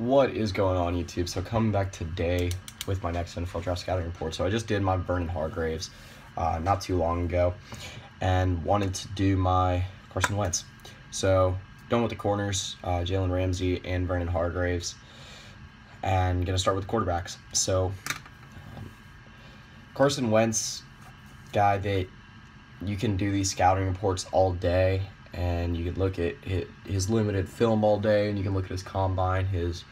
What is going on, YouTube? So coming back today with my next NFL Draft Scouting Report. So I just did my Vernon Hargreaves not too long ago and wanted to do my Carson Wentz. So done with the corners, Jalen Ramsey and Vernon Hargreaves, and gonna start with the quarterbacks. So Carson Wentz, guy that you can do these scouting reports all day, and you can look at his limited film all day, and you can look at his combine, his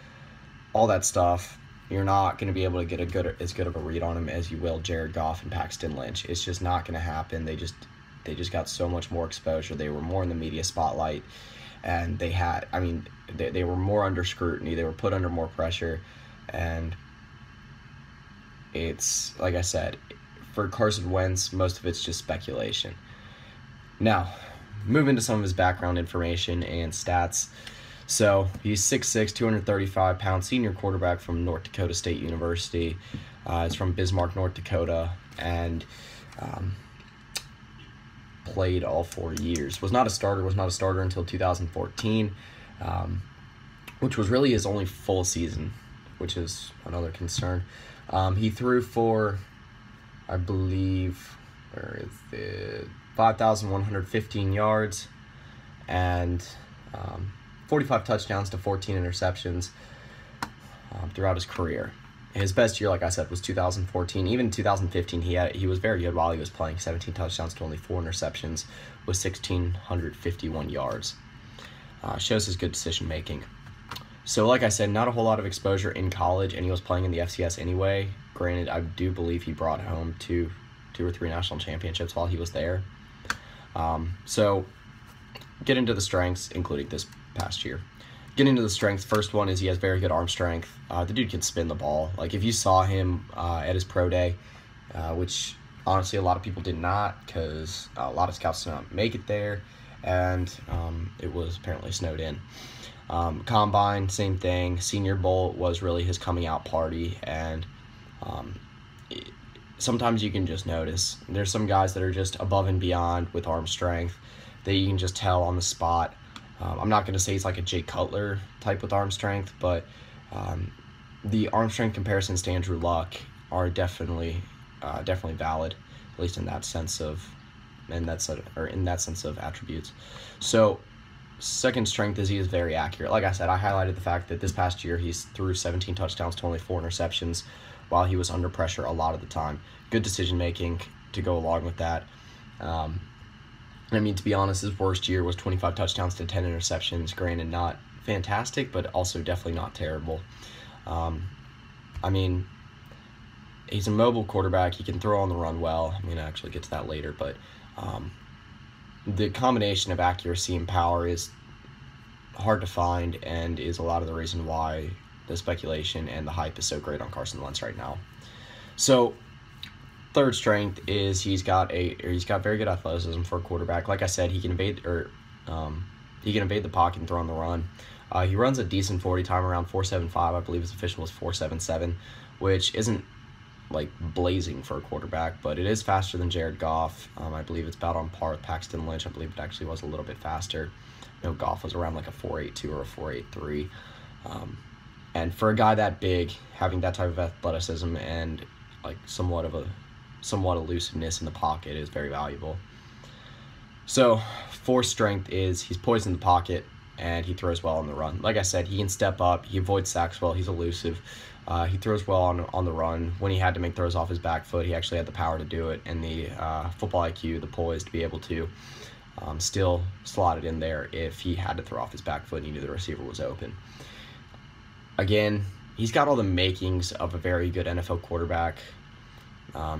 all that stuff. You're not going to be able to get as good of a read on him as you will Jared Goff and Paxton Lynch. It's just not going to happen. They just got so much more exposure. They were more in the media spotlight, and they had, I mean, they were more under scrutiny. They were put under more pressure, and it's like I said, for Carson Wentz, most of it's just speculation. Now, move into some of his background information and stats. So he's 6'6", 235-pound senior quarterback from North Dakota State University. He's from Bismarck, North Dakota, and played all 4 years. Was not a starter until 2014, which was really his only full season, which is another concern. He threw for, I believe, where is it? 5,115 yards and 45 touchdowns to 14 interceptions throughout his career. His best year, like I said, was 2014. Even 2015, he was very good while he was playing. 17 touchdowns to only 4 interceptions with 1,651 yards. Shows his good decision making. So like I said, not a whole lot of exposure in college, and he was playing in the FCS anyway. Granted, I do believe he brought home two or three national championships while he was there. So get into the strengths, including this past year. Getting into the strengths, first one is he has very good arm strength. The dude can spin the ball. Like, if you saw him at his pro day, which honestly a lot of people did not, because a lot of scouts did not make it there, and it was apparently snowed in. Combine, same thing. Senior Bowl was really his coming out party, and sometimes you can just notice there's some guys that are just above and beyond with arm strength that you can just tell on the spot. I'm not going to say he's like a Jay Cutler type with arm strength, but the arm strength comparisons to Andrew Luck are definitely valid, at least in that sense of attributes. So second strength is he is very accurate. Like I said, I highlighted the fact that this past year he threw 17 touchdowns to only 4 interceptions while he was under pressure a lot of the time. Good decision-making to go along with that. I mean, to be honest, his worst year was 25 touchdowns to 10 interceptions. Granted, not fantastic, but also definitely not terrible. I mean, he's a mobile quarterback. He can throw on the run well. I'm going to actually get to that later, but the combination of accuracy and power is hard to find and is a lot of the reason why the speculation and the hype is so great on Carson Wentz right now. So third strength is he's got very good athleticism for a quarterback. Like I said, he can evade the pocket and throw on the run. He runs a decent 40 time around 4.75. I believe his official was 4.77, which isn't like blazing for a quarterback, but it is faster than Jared Goff. I believe it's about on par with Paxton Lynch. I believe it actually was a little bit faster. No, Goff was around like a 4.82 or a 4.83. And for a guy that big, having that type of athleticism and like somewhat elusiveness in the pocket is very valuable. So fourth strength is he's poised in the pocket and he throws well on the run. Like I said, he can step up, he avoids sacks well, he's elusive. He throws well on the run. When he had to make throws off his back foot, he actually had the power to do it, and the football IQ, the poise to be able to still slot it in there if he had to throw off his back foot and he knew the receiver was open. Again, he's got all the makings of a very good NFL quarterback.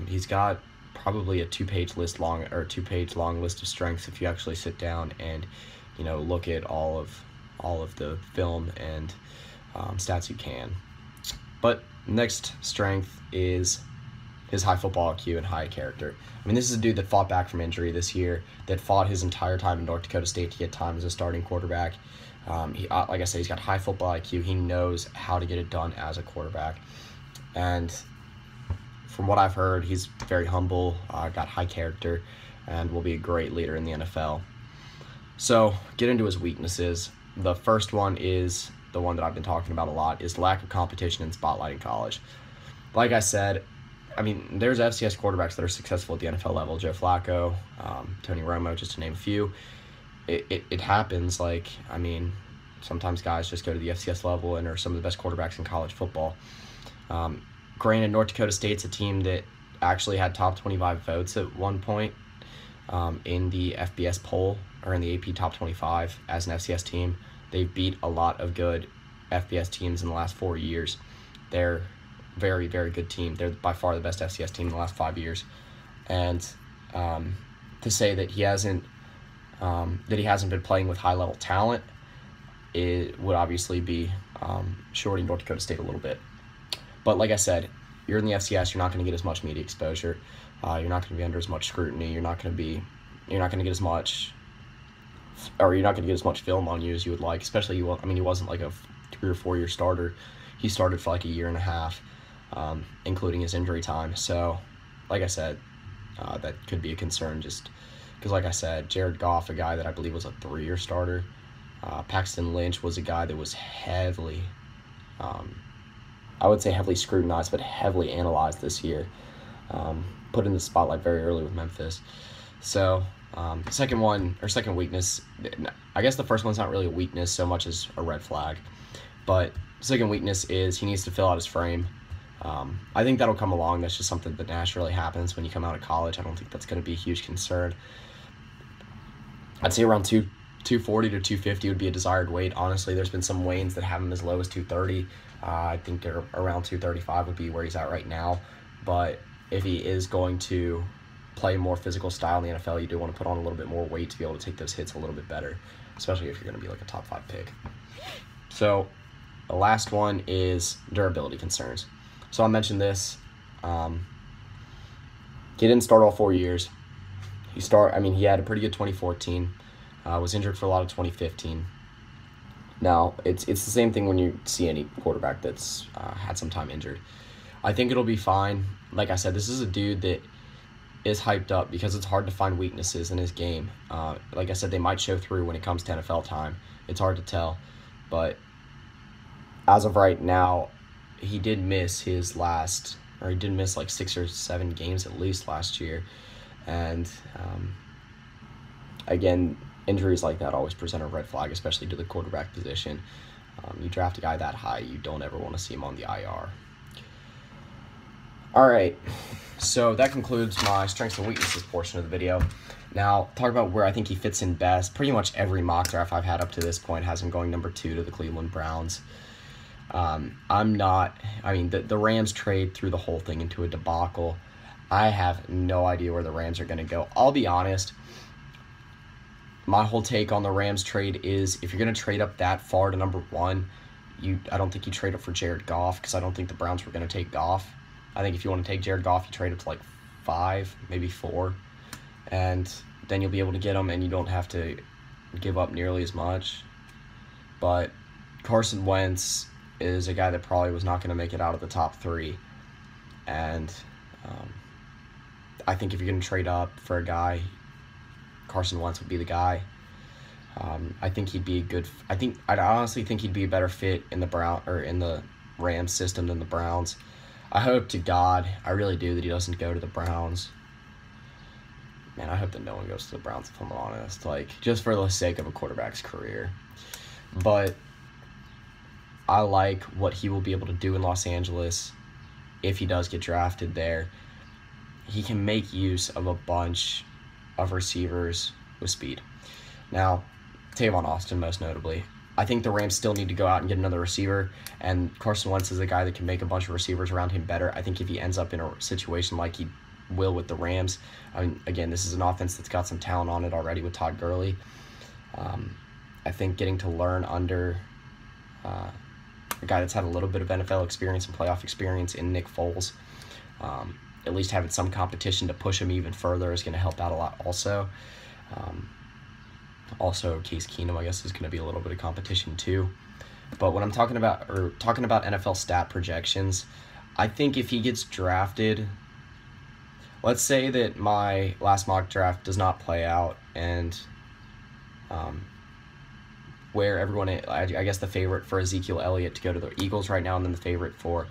He's got probably a two-page long list of strengths if you actually sit down and, you know, look at all of the film and stats you can. But next strength is his high football IQ and high character. I mean, this is a dude that fought back from injury this year, that fought his entire time in North Dakota State to get time as a starting quarterback. Like I said, he's got high football IQ. He knows how to get it done as a quarterback. And from what I've heard, he's very humble, got high character, and will be a great leader in the NFL. So get into his weaknesses. The first one is the one that I've been talking about a lot, is lack of competition and spotlight in college. Like I said, I mean, there's FCS quarterbacks that are successful at the NFL level. Joe Flacco, Tony Romo, just to name a few. It happens. Like, I mean, sometimes guys just go to the FCS level and are some of the best quarterbacks in college football. Granted, North Dakota State's a team that actually had top 25 votes at one point in the FBS poll, or in the AP top 25 as an FCS team. They've beat a lot of good FBS teams in the last 4 years. They're very, very good team. They're by far the best FCS team in the last 5 years. And to say that he hasn't been playing with high-level talent, it would obviously be shorting North Dakota State a little bit. But like I said, you're in the FCS, you're not going to get as much media exposure. You're not going to be under as much scrutiny. You're not going to get as much film on you as you would like. Especially, I mean, he wasn't like a 3 or 4 year starter. He started for like 1.5 years, including his injury time. So, like I said, that could be a concern, just because, like I said, Jared Goff, a guy that I believe was a 3 year starter. Paxton Lynch was a guy that was heavily, I would say heavily scrutinized, but heavily analyzed this year. Put in the spotlight very early with Memphis. So, second weakness, I guess the first one's not really a weakness so much as a red flag, but second weakness is he needs to fill out his frame. I think that'll come along. That's just something that naturally happens when you come out of college. I don't think that's going to be a huge concern. I'd say around 240 to 250 would be a desired weight. Honestly, there's been some Waynes that have him as low as 230. I think around 235 would be where he's at right now. But if he is going to play more physical style in the NFL, you do want to put on a little bit more weight to be able to take those hits a little bit better, especially if you're going to be like a top 5 pick. So the last one is durability concerns. So I mentioned this. He didn't start all 4 years. He had a pretty good 2014. Was injured for a lot of 2015. Now, it's the same thing when you see any quarterback that's had some time injured. I think it'll be fine. Like I said, this is a dude that is hyped up because it's hard to find weaknesses in his game. Like I said, they might show through when it comes to NFL time. It's hard to tell. But as of right now, he did miss like 6 or 7 games at least last year. And again, injuries like that always present a red flag, especially to the quarterback position. You draft a guy that high, you don't ever want to see him on the IR. All right, so that concludes my strengths and weaknesses portion of the video. Now, talk about where I think he fits in best. Pretty much every mock draft I've had up to this point has him going number 2 to the Cleveland Browns. The Rams trade threw the whole thing into a debacle. I have no idea where the Rams are going to go. I'll be honest. My whole take on the Rams trade is if you're going to trade up that far to number 1, I don't think you trade up for Jared Goff, because I don't think the Browns were going to take Goff. I think if you want to take Jared Goff, you trade up to like 5, maybe 4, and then you'll be able to get him, and you don't have to give up nearly as much. But Carson Wentz is a guy that probably was not going to make it out of the top 3, and I think if you're going to trade up for a guy, Carson Wentz would be the guy. I honestly think he'd be a better fit in the Rams system than the Browns. I hope to God, I really do, that he doesn't go to the Browns. Man, I hope that no one goes to the Browns, if I'm honest. Like, just for the sake of a quarterback's career. But I like what he will be able to do in Los Angeles if he does get drafted there. He can make use of a bunch of receivers with speed. Now, Tavon Austin, most notably. I think the Rams still need to go out and get another receiver, and Carson Wentz is a guy that can make a bunch of receivers around him better. I think if he ends up in a situation like he will with the Rams, I mean, again, this is an offense that's got some talent on it already with Todd Gurley. I think getting to learn under a guy that's had a little bit of NFL experience and playoff experience in Nick Foles, at least having some competition to push him even further, is going to help out a lot also. Also, Case Keenum, I guess, is going to be a little bit of competition too. But when I'm talking about NFL stat projections, I think if he gets drafted, let's say that my last mock draft does not play out and where everyone, I guess the favorite for Ezekiel Elliott to go to the Eagles right now, and then the favorite for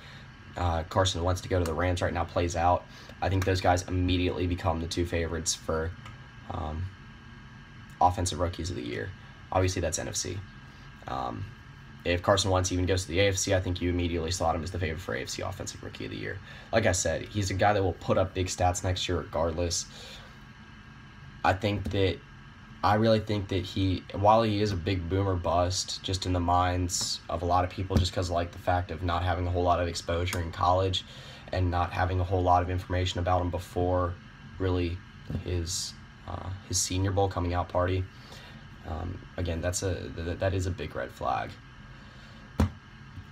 Carson Wentz to go to the Rams right now plays out, I think those guys immediately become the two favorites for offensive rookies of the year. Obviously, that's NFC. If Carson Wentz even goes to the AFC, I think you immediately slot him as the favorite for AFC Offensive Rookie of the Year. Like I said, he's a guy that will put up big stats next year regardless. I really think that he, while he is a big boomer bust, just in the minds of a lot of people, just because like the fact of not having a whole lot of exposure in college and not having a whole lot of information about him before really his Senior Bowl coming out party. Again, that is a big red flag.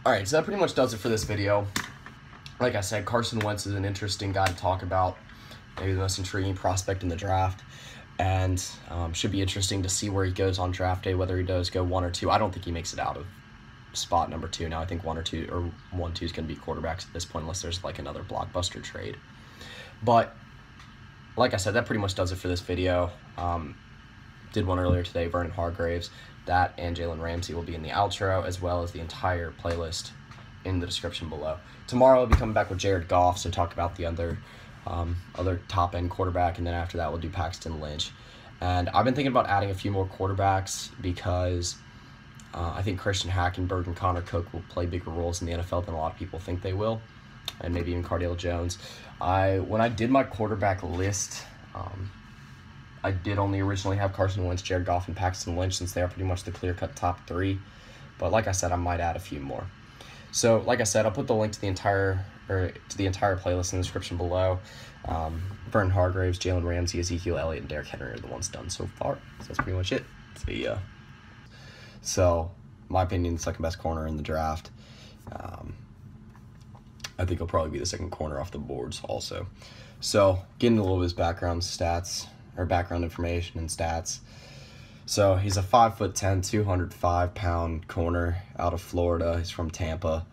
All right, so that pretty much does it for this video. Like I said, Carson Wentz is an interesting guy to talk about, maybe the most intriguing prospect in the draft, and should be interesting to see where he goes on draft day, whether he does go 1 or 2. I don't think he makes it out of spot number 2 now. I think 1, 2 is going to be quarterbacks at this point, unless there's like another blockbuster trade. But like I said, that pretty much does it for this video. Did one earlier today, Vernon Hargreaves. That and Jalen Ramsey will be in the outro, as well as the entire playlist in the description below. Tomorrow I'll be coming back with Jared Goff, so talk about the other top-end quarterback, and then after that we'll do Paxton Lynch. And I've been thinking about adding a few more quarterbacks because I think Christian Hackenberg and Connor Cook will play bigger roles in the NFL than a lot of people think they will, and maybe even Cardale Jones. When I did my quarterback list, I did only originally have Carson Wentz, Jared Goff, and Paxton Lynch, since they are pretty much the clear-cut top 3. But like I said, I might add a few more. So like I said, I'll put the link to the entire playlist in the description below. Vernon Hargreaves, Jalen Ramsey, Ezekiel Elliott, and Derek Henry are the ones done so far. So that's pretty much it. See ya. So my opinion, second best corner in the draft. I think he'll probably be the second corner off the boards also. So getting a little bit of his background information and stats. So he's a 5'10", 205-pound corner out of Florida. He's from Tampa.